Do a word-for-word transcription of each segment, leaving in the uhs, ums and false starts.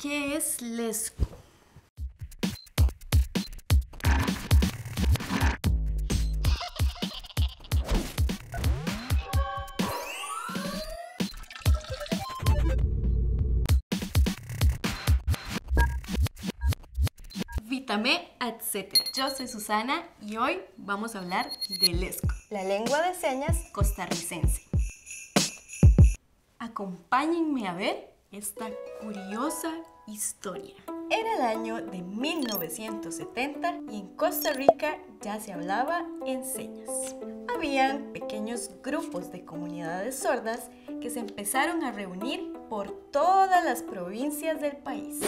¿Qué es Lesco? Vítame, etcétera. Yo soy Susana y hoy vamos a hablar de Lesco, la lengua de señas costarricense. Acompáñenme a ver esta curiosa historia. Era el año de mil novecientos setenta y en Costa Rica ya se hablaba en señas. Habían pequeños grupos de comunidades sordas que se empezaron a reunir por todas las provincias del país.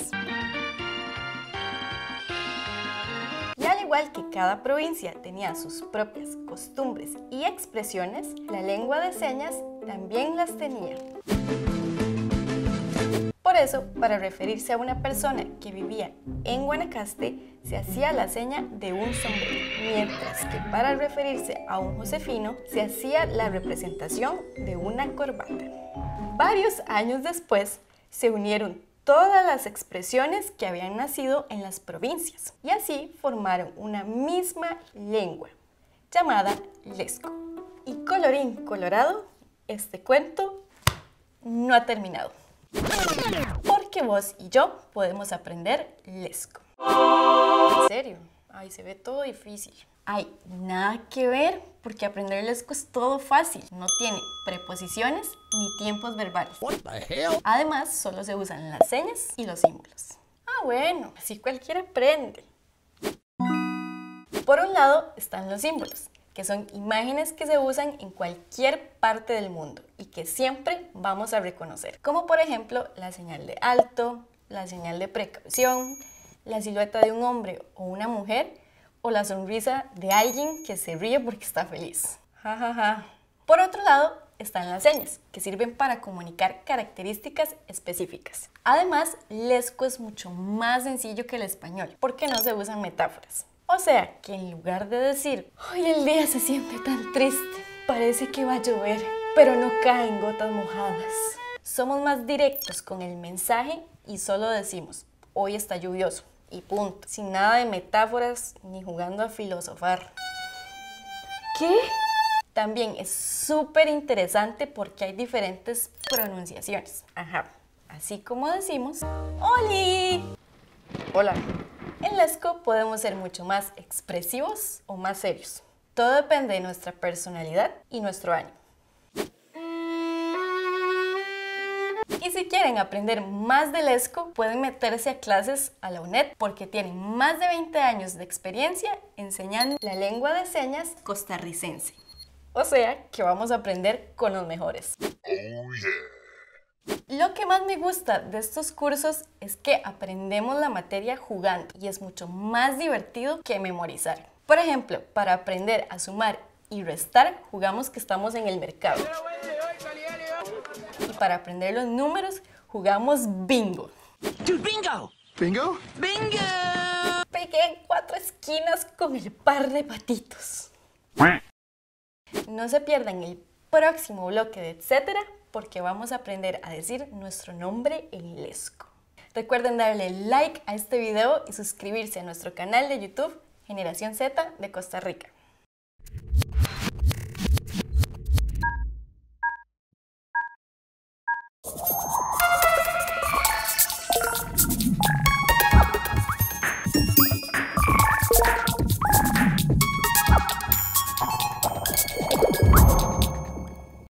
Y al igual que cada provincia tenía sus propias costumbres y expresiones, la lengua de señas también las tenía. Por eso, para referirse a una persona que vivía en Guanacaste, se hacía la seña de un sombrero, mientras que para referirse a un josefino, se hacía la representación de una corbata. Varios años después, se unieron todas las expresiones que habían nacido en las provincias y así formaron una misma lengua, llamada Lesco. Y colorín colorado, este cuento no ha terminado. Porque vos y yo podemos aprender Lesco. ¿En serio? Ay, se ve todo difícil. Ay, nada que ver, porque aprender Lesco es todo fácil. No tiene preposiciones ni tiempos verbales. What the hell? Además, solo se usan las señas y los símbolos. Ah, bueno, así cualquiera aprende. Por un lado están los símbolos, que son imágenes que se usan en cualquier parte del mundo y que siempre vamos a reconocer, como por ejemplo la señal de alto, la señal de precaución, la silueta de un hombre o una mujer o la sonrisa de alguien que se ríe porque está feliz. Ja, ja, ja. Por otro lado están las señas, que sirven para comunicar características específicas. Además, Lesco es mucho más sencillo que el español porque no se usan metáforas. O sea, que en lugar de decir, hoy el día se siente tan triste, parece que va a llover, pero no caen gotas mojadas, somos más directos con el mensaje y solo decimos, hoy está lluvioso, y punto. Sin nada de metáforas ni jugando a filosofar. ¿Qué? También es súper interesante porque hay diferentes pronunciaciones. Ajá. Así como decimos, ¡Oli! Hola. En Lesco podemos ser mucho más expresivos o más serios. Todo depende de nuestra personalidad y nuestro ánimo. Y si quieren aprender más de Lesco, pueden meterse a clases a la U N E D porque tienen más de veinte años de experiencia enseñando la lengua de señas costarricense. O sea que vamos a aprender con los mejores. Oh, yeah. Lo que más me gusta de estos cursos es que aprendemos la materia jugando y es mucho más divertido que memorizar. Por ejemplo, para aprender a sumar y restar, jugamos que estamos en el mercado. Y para aprender los números, jugamos bingo. ¡Bingo! ¿Bingo? ¡Bingo! Pegué en cuatro esquinas con el par de patitos. No se pierdan el próximo bloque de etcétera, porque vamos a aprender a decir nuestro nombre en Lesco. Recuerden darle like a este video y suscribirse a nuestro canal de YouTube Generación Z de Costa Rica.